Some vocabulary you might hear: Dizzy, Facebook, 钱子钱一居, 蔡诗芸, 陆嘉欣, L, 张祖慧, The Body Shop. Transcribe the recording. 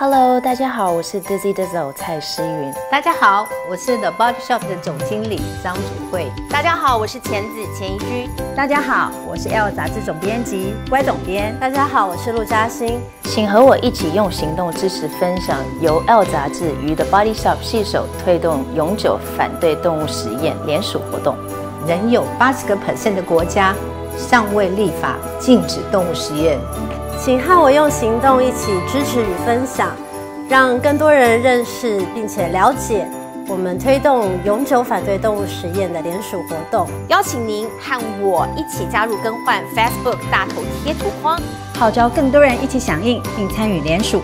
Hello， 大家好，我是 Dizzy 的总蔡诗芸。大家好，我是 The Body Shop 的总经理张祖慧。大家好，我是钱子钱一居。大家好，我是 L 杂志总编辑Y总编。大家好，我是陆嘉欣。请和我一起用行动支持分享由 L 杂志与 The Body Shop 携手推动永久反对动物实验联署活动。仍有80% 的国家尚未立法禁止动物实验。请和我用行动一起支持与分享，让更多人认识并且了解我们推动永久反对动物实验的联署活动。邀请您和我一起加入更换 Facebook 大头贴图框，号召更多人一起响应并参与联署。